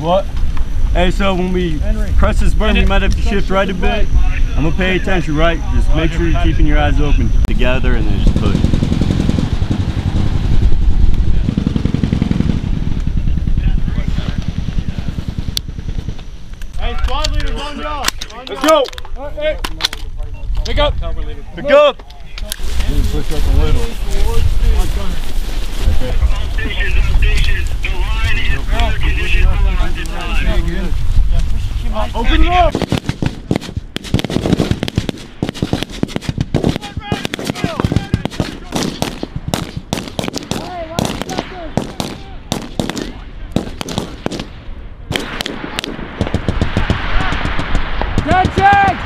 What? Hey, so when we press this button, you might have to shift right a bit. I'm gonna pay attention, right? Just make sure you're keeping your eyes open. Together and then just push. Let's go! Hey. Pick up! Pick up! Push up a little. Okay. Open it up! Dead checks!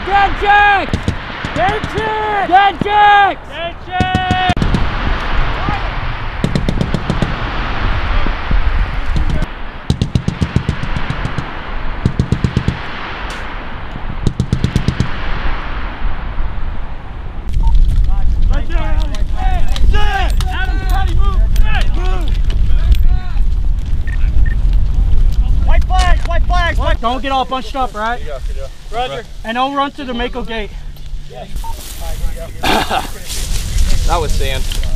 White flags! Don't get all bunched up, right? Roger. And don't run to the Mako Gate. That was sand.